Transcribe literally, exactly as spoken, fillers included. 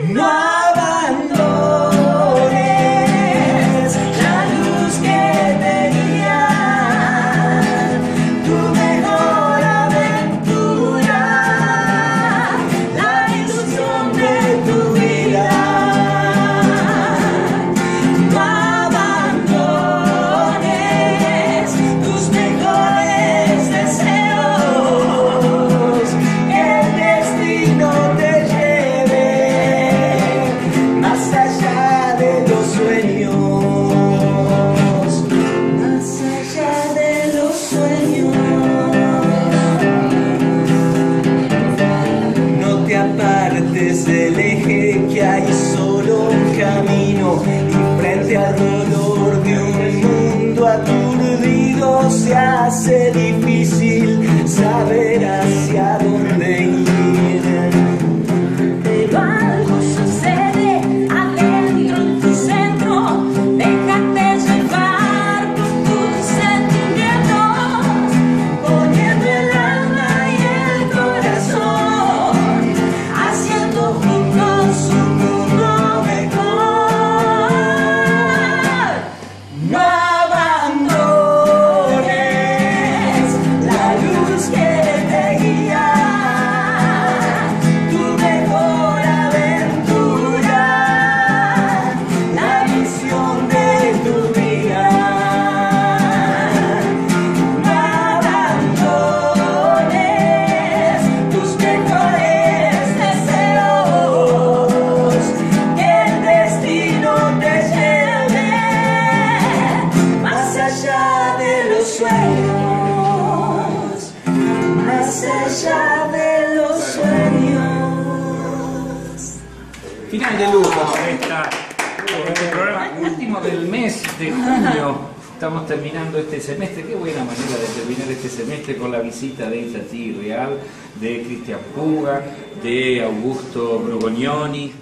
No abandones la luz que te guía, tu mejor aventura, la ilusión de tu vida. No abandones tus mejores deseos, el destino te el eje que hay solo un camino, y frente al dolor de un mundo aturdido se hace difícil saber hacia dónde ir. Pero algo sucede adentro en tu centro, déjate llevar por tus sentimientos, poniendo el alma y el corazón, haciendo sueños, más allá de los sueños. Final de lujo, esta, este programa último del mes de junio. Estamos terminando este semestre. Qué buena manera de terminar este semestre con la visita de Itatí Real, de Cristian Puga, de Augusto Brugognoni.